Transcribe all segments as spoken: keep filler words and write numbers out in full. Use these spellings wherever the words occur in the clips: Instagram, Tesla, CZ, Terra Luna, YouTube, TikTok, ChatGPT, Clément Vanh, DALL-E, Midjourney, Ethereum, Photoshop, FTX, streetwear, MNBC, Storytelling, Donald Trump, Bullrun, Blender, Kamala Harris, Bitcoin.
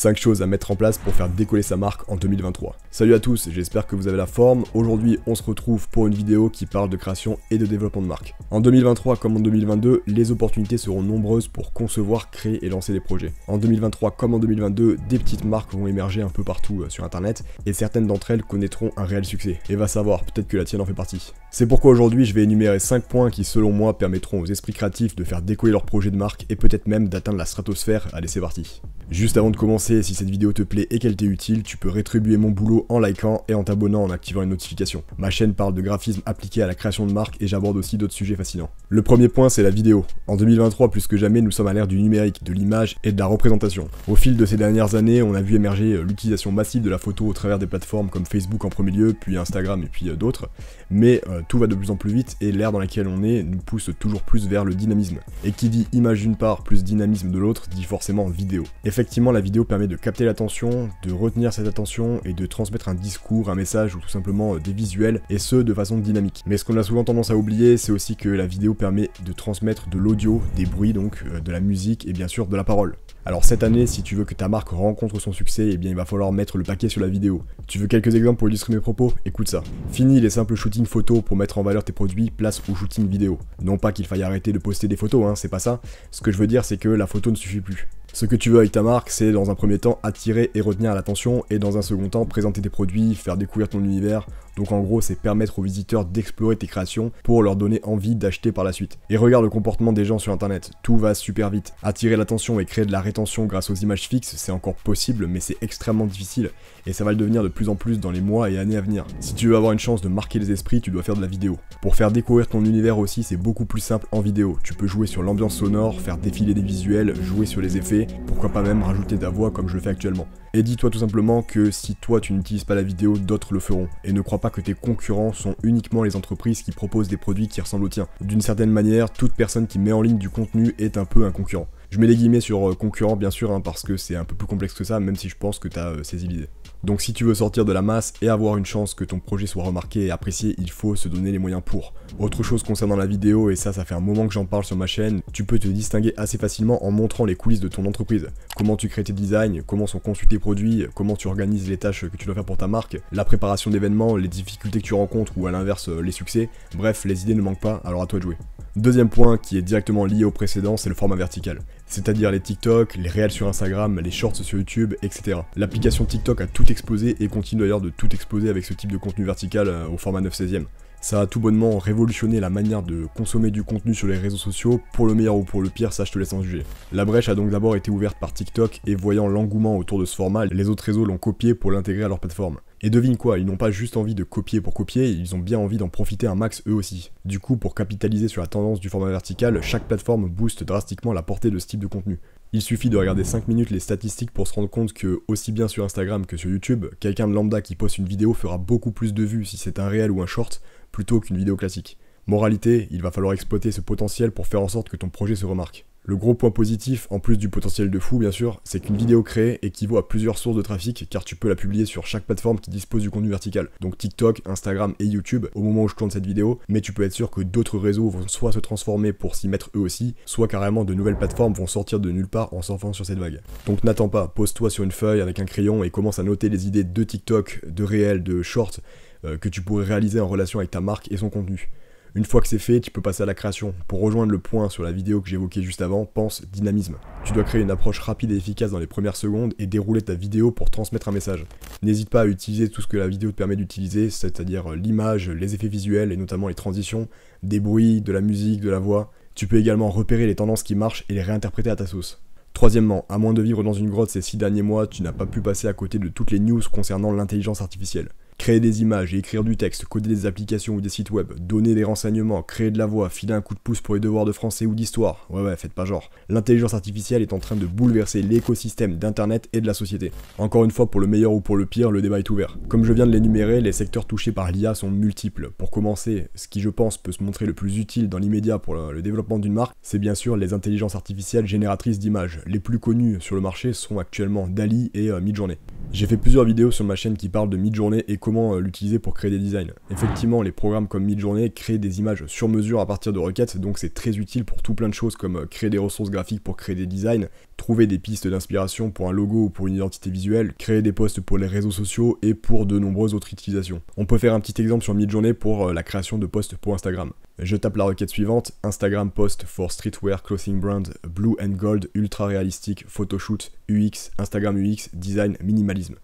cinq choses à mettre en place pour faire décoller sa marque en deux mille vingt-trois. Salut à tous, j'espère que vous avez la forme. Aujourd'hui, on se retrouve pour une vidéo qui parle de création et de développement de marque. En deux mille vingt-trois comme en deux mille vingt-deux, les opportunités seront nombreuses pour concevoir, créer et lancer des projets. En deux mille vingt-trois comme en deux mille vingt-deux, des petites marques vont émerger un peu partout sur internet et certaines d'entre elles connaîtront un réel succès. Et va savoir, peut-être que la tienne en fait partie. C'est pourquoi aujourd'hui, je vais énumérer cinq points qui selon moi permettront aux esprits créatifs de faire décoller leur projet de marque et peut-être même d'atteindre la stratosphère. Allez, c'est parti. Juste avant de commencer, si cette vidéo te plaît et qu'elle t'est utile, tu peux rétribuer mon boulot en likant et en t'abonnant en activant les notifications. Ma chaîne parle de graphisme appliqué à la création de marque et j'aborde aussi d'autres sujets fascinants. Le premier point, c'est la vidéo. En deux mille vingt-trois, plus que jamais, nous sommes à l'ère du numérique, de l'image et de la représentation. Au fil de ces dernières années, on a vu émerger l'utilisation massive de la photo au travers des plateformes comme Facebook en premier lieu, puis Instagram et puis d'autres. Mais euh, tout va de plus en plus vite et l'ère dans laquelle on est nous pousse toujours plus vers le dynamisme. Et qui dit image d'une part plus dynamisme de l'autre, dit forcément vidéo. Effectivement, la vidéo permet de capter l'attention, de retenir cette attention et de transmettre un discours, un message ou tout simplement des visuels, et ce de façon dynamique. Mais ce qu'on a souvent tendance à oublier, c'est aussi que la vidéo permet de transmettre de l'audio, des bruits donc, euh, de la musique et bien sûr de la parole. Alors cette année, si tu veux que ta marque rencontre son succès, eh bien il va falloir mettre le paquet sur la vidéo. Tu veux quelques exemples pour illustrer mes propos? Écoute ça. Fini les simples shootings photos pour mettre en valeur tes produits, place aux shootings vidéo. Non pas qu'il faille arrêter de poster des photos, hein, c'est pas ça. Ce que je veux dire, c'est que la photo ne suffit plus. Ce que tu veux avec ta marque, c'est dans un premier temps attirer et retenir l'attention, et dans un second temps présenter tes produits, faire découvrir ton univers. Donc en gros, c'est permettre aux visiteurs d'explorer tes créations pour leur donner envie d'acheter par la suite. Et regarde le comportement des gens sur internet, tout va super vite. Attirer l'attention et créer de la rétention grâce aux images fixes, c'est encore possible, mais c'est extrêmement difficile, et ça va le devenir de plus en plus dans les mois et années à venir. Si tu veux avoir une chance de marquer les esprits, tu dois faire de la vidéo. Pour faire découvrir ton univers aussi, c'est beaucoup plus simple en vidéo. Tu peux jouer sur l'ambiance sonore, faire défiler des visuels, jouer sur les effets, pourquoi pas même rajouter ta voix comme je le fais actuellement. Et dis-toi tout simplement que si toi tu n'utilises pas la vidéo, d'autres le feront. Et ne crois pas que tes concurrents sont uniquement les entreprises qui proposent des produits qui ressemblent aux tiens. D'une certaine manière, toute personne qui met en ligne du contenu est un peu un concurrent. Je mets des guillemets sur concurrent bien sûr hein, parce que c'est un peu plus complexe que ça, même si je pense que tu as euh, saisi l'idée. Donc si tu veux sortir de la masse et avoir une chance que ton projet soit remarqué et apprécié, il faut se donner les moyens pour. Autre chose concernant la vidéo, et ça ça fait un moment que j'en parle sur ma chaîne, tu peux te distinguer assez facilement en montrant les coulisses de ton entreprise. Comment tu crées tes designs, comment sont conçus tes produits, comment tu organises les tâches que tu dois faire pour ta marque, la préparation d'événements, les difficultés que tu rencontres ou à l'inverse les succès. Bref, les idées ne manquent pas, alors à toi de jouer. Deuxième point qui est directement lié au précédent, c'est le format vertical. C'est-à-dire les TikTok, les réels sur Instagram, les shorts sur YouTube, et cetera. L'application TikTok a tout explosé et continue d'ailleurs de tout exploser avec ce type de contenu vertical au format neuf seizième. Ça a tout bonnement révolutionné la manière de consommer du contenu sur les réseaux sociaux, pour le meilleur ou pour le pire, ça je te laisse en juger. La brèche a donc d'abord été ouverte par TikTok et voyant l'engouement autour de ce format, les autres réseaux l'ont copié pour l'intégrer à leur plateforme. Et devine quoi, ils n'ont pas juste envie de copier pour copier, ils ont bien envie d'en profiter un max eux aussi. Du coup, pour capitaliser sur la tendance du format vertical, chaque plateforme booste drastiquement la portée de ce type de contenu. Il suffit de regarder cinq minutes les statistiques pour se rendre compte que, aussi bien sur Instagram que sur YouTube, quelqu'un de lambda qui poste une vidéo fera beaucoup plus de vues si c'est un réel ou un short, plutôt qu'une vidéo classique. Moralité, il va falloir exploiter ce potentiel pour faire en sorte que ton projet se remarque. Le gros point positif, en plus du potentiel de fou bien sûr, c'est qu'une vidéo créée équivaut à plusieurs sources de trafic car tu peux la publier sur chaque plateforme qui dispose du contenu vertical, donc TikTok, Instagram et YouTube au moment où je tourne cette vidéo, mais tu peux être sûr que d'autres réseaux vont soit se transformer pour s'y mettre eux aussi, soit carrément de nouvelles plateformes vont sortir de nulle part en s'enfonçant sur cette vague. Donc n'attends pas, pose-toi sur une feuille avec un crayon et commence à noter les idées de TikTok, de réel, de short euh, que tu pourrais réaliser en relation avec ta marque et son contenu. Une fois que c'est fait, tu peux passer à la création. Pour rejoindre le point sur la vidéo que j'évoquais juste avant, pense dynamisme. Tu dois créer une approche rapide et efficace dans les premières secondes et dérouler ta vidéo pour transmettre un message. N'hésite pas à utiliser tout ce que la vidéo te permet d'utiliser, c'est-à-dire l'image, les effets visuels et notamment les transitions, des bruits, de la musique, de la voix. Tu peux également repérer les tendances qui marchent et les réinterpréter à ta sauce. Troisièmement, à moins de vivre dans une grotte ces six derniers mois, tu n'as pas pu passer à côté de toutes les news concernant l'intelligence artificielle. Créer des images et écrire du texte, coder des applications ou des sites web, donner des renseignements, créer de la voix, filer un coup de pouce pour les devoirs de français ou d'histoire. Ouais ouais, faites pas genre. L'intelligence artificielle est en train de bouleverser l'écosystème d'internet et de la société. Encore une fois, pour le meilleur ou pour le pire, le débat est ouvert. Comme je viens de l'énumérer, les secteurs touchés par l'I A sont multiples. Pour commencer, ce qui je pense peut se montrer le plus utile dans l'immédiat pour le développement d'une marque, c'est bien sûr les intelligences artificielles génératrices d'images. Les plus connues sur le marché sont actuellement D A L L-E et euh, Midjourney. J'ai fait plusieurs vidéos sur ma chaîne qui parlent de Midjourney et comment l'utiliser pour créer des designs. Effectivement, les programmes comme Midjourney créent des images sur mesure à partir de requêtes, donc c'est très utile pour tout plein de choses comme créer des ressources graphiques pour créer des designs, trouver des pistes d'inspiration pour un logo ou pour une identité visuelle, créer des posts pour les réseaux sociaux et pour de nombreuses autres utilisations. On peut faire un petit exemple sur Midjourney pour la création de posts pour Instagram. Je tape la requête suivante, Instagram post for streetwear clothing brand blue and gold ultra réalistique photoshoot U X Instagram U X design minimalisme.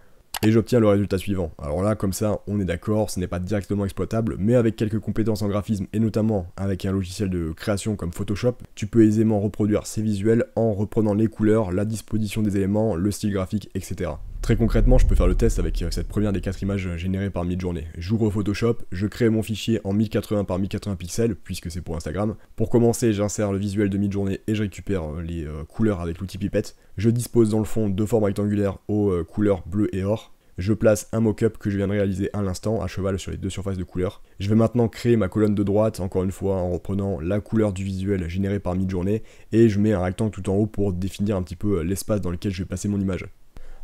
Et j'obtiens le résultat suivant. Alors là, comme ça, on est d'accord, ce n'est pas directement exploitable, mais avec quelques compétences en graphisme, et notamment avec un logiciel de création comme Photoshop, tu peux aisément reproduire ces visuels en reprenant les couleurs, la disposition des éléments, le style graphique, et cetera. Très concrètement, je peux faire le test avec cette première des quatre images générées par Midjourney. J'ouvre Photoshop, je crée mon fichier en mille quatre-vingts par mille quatre-vingts pixels, puisque c'est pour Instagram. Pour commencer, j'insère le visuel de Midjourney et je récupère les couleurs avec l'outil pipette. Je dispose dans le fond deux formes rectangulaires aux couleurs bleues et or. Je place un mock-up que je viens de réaliser à l'instant, à cheval sur les deux surfaces de couleurs. Je vais maintenant créer ma colonne de droite, encore une fois en reprenant la couleur du visuel généré par Midjourney, et je mets un rectangle tout en haut pour définir un petit peu l'espace dans lequel je vais placer mon image.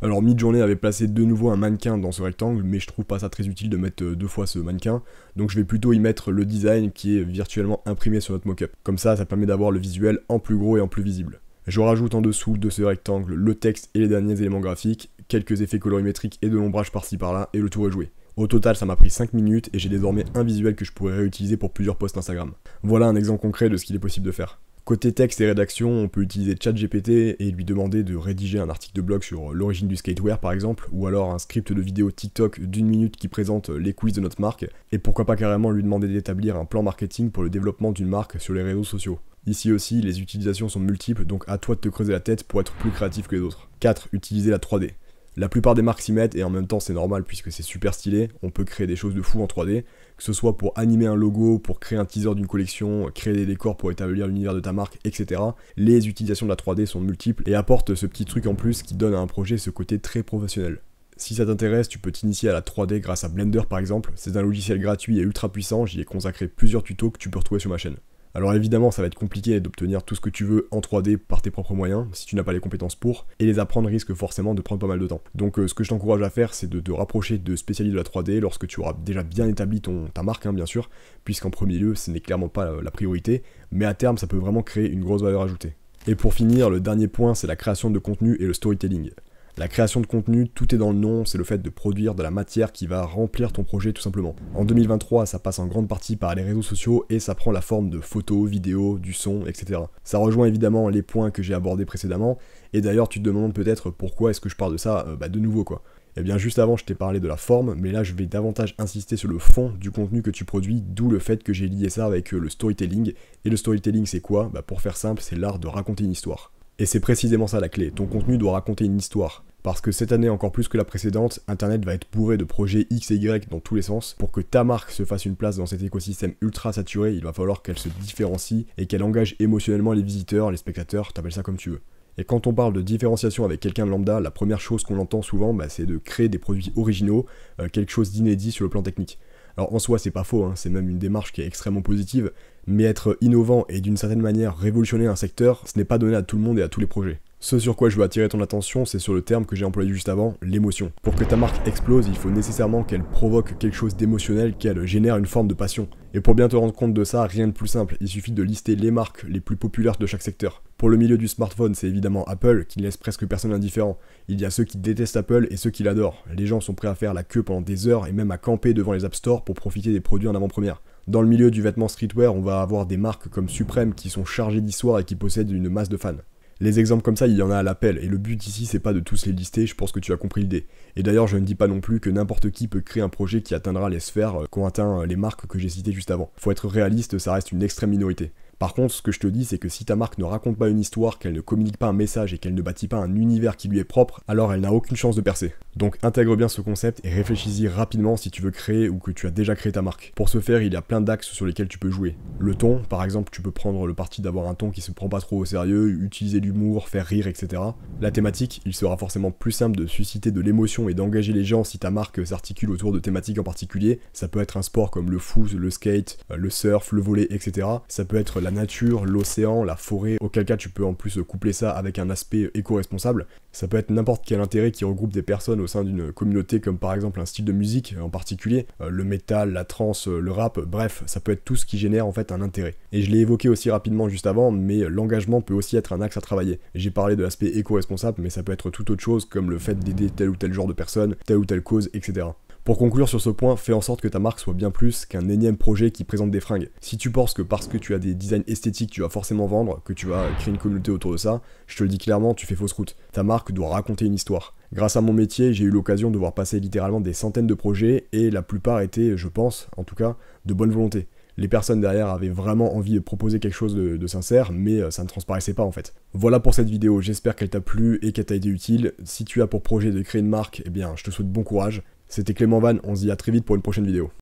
Alors Midjourney avait placé de nouveau un mannequin dans ce rectangle, mais je trouve pas ça très utile de mettre deux fois ce mannequin, donc je vais plutôt y mettre le design qui est virtuellement imprimé sur notre mock-up. Comme ça, ça permet d'avoir le visuel en plus gros et en plus visible. Je rajoute en dessous de ce rectangle le texte et les derniers éléments graphiques, quelques effets colorimétriques et de l'ombrage par-ci par-là, et le tour est joué. Au total, ça m'a pris cinq minutes et j'ai désormais un visuel que je pourrais réutiliser pour plusieurs posts Instagram. Voilà un exemple concret de ce qu'il est possible de faire. Côté texte et rédaction, on peut utiliser ChatGPT et lui demander de rédiger un article de blog sur l'origine du skatewear par exemple, ou alors un script de vidéo TikTok d'une minute qui présente les coulisses de notre marque, et pourquoi pas carrément lui demander d'établir un plan marketing pour le développement d'une marque sur les réseaux sociaux. Ici aussi, les utilisations sont multiples, donc à toi de te creuser la tête pour être plus créatif que les autres. quatre. Utiliser la trois D. La plupart des marques s'y mettent et en même temps c'est normal puisque c'est super stylé, on peut créer des choses de fou en trois D, que ce soit pour animer un logo, pour créer un teaser d'une collection, créer des décors pour établir l'univers de ta marque, et cetera. Les utilisations de la trois D sont multiples et apportent ce petit truc en plus qui donne à un projet ce côté très professionnel. Si ça t'intéresse, tu peux t'initier à la trois D grâce à Blender par exemple, c'est un logiciel gratuit et ultra puissant, j'y ai consacré plusieurs tutos que tu peux retrouver sur ma chaîne. Alors évidemment, ça va être compliqué d'obtenir tout ce que tu veux en trois D par tes propres moyens, si tu n'as pas les compétences pour, et les apprendre risque forcément de prendre pas mal de temps. Donc euh, ce que je t'encourage à faire, c'est de te rapprocher de spécialistes de la trois D lorsque tu auras déjà bien établi ton, ta marque, hein, bien sûr, puisqu'en premier lieu, ce n'est clairement pas la priorité, mais à terme, ça peut vraiment créer une grosse valeur ajoutée. Et pour finir, le dernier point, c'est la création de contenu et le storytelling. La création de contenu, tout est dans le nom, c'est le fait de produire de la matière qui va remplir ton projet tout simplement. En deux mille vingt-trois, ça passe en grande partie par les réseaux sociaux et ça prend la forme de photos, vidéos, du son, et cetera. Ça rejoint évidemment les points que j'ai abordés précédemment, et d'ailleurs tu te demandes peut-être pourquoi est-ce que je parle de ça euh, bah, de nouveau quoi. Eh bien juste avant je t'ai parlé de la forme, mais là je vais davantage insister sur le fond du contenu que tu produis, d'où le fait que j'ai lié ça avec le storytelling. Et le storytelling c'est quoi? Bah, pour faire simple, c'est l'art de raconter une histoire. Et c'est précisément ça la clé, ton contenu doit raconter une histoire. Parce que cette année encore plus que la précédente, Internet va être bourré de projets X et Y dans tous les sens. Pour que ta marque se fasse une place dans cet écosystème ultra saturé, il va falloir qu'elle se différencie et qu'elle engage émotionnellement les visiteurs, les spectateurs, t'appelles ça comme tu veux. Et quand on parle de différenciation avec quelqu'un de lambda, la première chose qu'on entend souvent, bah, c'est de créer des produits originaux, euh, quelque chose d'inédit sur le plan technique. Alors en soi c'est pas faux, hein, c'est même une démarche qui est extrêmement positive, mais être innovant et d'une certaine manière révolutionner un secteur, ce n'est pas donné à tout le monde et à tous les projets. Ce sur quoi je veux attirer ton attention, c'est sur le terme que j'ai employé juste avant, l'émotion. Pour que ta marque explose, il faut nécessairement qu'elle provoque quelque chose d'émotionnel, qu'elle génère une forme de passion. Et pour bien te rendre compte de ça, rien de plus simple, il suffit de lister les marques les plus populaires de chaque secteur. Pour le milieu du smartphone, c'est évidemment Apple, qui ne laisse presque personne indifférent. Il y a ceux qui détestent Apple et ceux qui l'adorent. Les gens sont prêts à faire la queue pendant des heures et même à camper devant les App Store pour profiter des produits en avant-première. Dans le milieu du vêtement streetwear, on va avoir des marques comme Supreme qui sont chargées d'histoire et qui possèdent une masse de fans. Les exemples comme ça, il y en a à l'appel, et le but ici c'est pas de tous les lister, je pense que tu as compris l'idée. Et d'ailleurs je ne dis pas non plus que n'importe qui peut créer un projet qui atteindra les sphères qu'ont atteint les marques que j'ai citées juste avant. Faut être réaliste, ça reste une extrême minorité. Par contre, ce que je te dis, c'est que si ta marque ne raconte pas une histoire, qu'elle ne communique pas un message et qu'elle ne bâtit pas un univers qui lui est propre, alors elle n'a aucune chance de percer. Donc intègre bien ce concept et réfléchis-y rapidement si tu veux créer ou que tu as déjà créé ta marque. Pour ce faire, il y a plein d'axes sur lesquels tu peux jouer. Le ton, par exemple, tu peux prendre le parti d'avoir un ton qui se prend pas trop au sérieux, utiliser l'humour, faire rire, et cetera. La thématique, il sera forcément plus simple de susciter de l'émotion et d'engager les gens si ta marque s'articule autour de thématiques en particulier. Ça peut être un sport comme le foot, le skate, le surf, le volley, et cetera. Ça peut être la nature, l'océan, la forêt, auquel cas tu peux en plus coupler ça avec un aspect éco-responsable. Ça peut être n'importe quel intérêt qui regroupe des personnes au sein d'une communauté comme par exemple un style de musique en particulier, euh, le métal, la trance, le rap, bref, ça peut être tout ce qui génère en fait un intérêt. Et je l'ai évoqué aussi rapidement juste avant, mais l'engagement peut aussi être un axe à travailler. J'ai parlé de l'aspect éco-responsable, mais ça peut être tout autre chose comme le fait d'aider tel ou tel genre de personne, telle ou telle cause, et cetera. Pour conclure sur ce point, fais en sorte que ta marque soit bien plus qu'un énième projet qui présente des fringues. Si tu penses que parce que tu as des designs esthétiques, tu vas forcément vendre, que tu vas créer une communauté autour de ça, je te le dis clairement, tu fais fausse route. Ta marque doit raconter une histoire. Grâce à mon métier, j'ai eu l'occasion de voir passer littéralement des centaines de projets et la plupart étaient, je pense, en tout cas, de bonne volonté. Les personnes derrière avaient vraiment envie de proposer quelque chose de, de sincère, mais ça ne transparaissait pas en fait. Voilà pour cette vidéo, j'espère qu'elle t'a plu et qu'elle t'a été utile. Si tu as pour projet de créer une marque, eh bien, je te souhaite bon courage. C'était Clément Vanh, on se dit à très vite pour une prochaine vidéo.